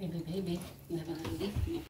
Baby, baby, never leave me.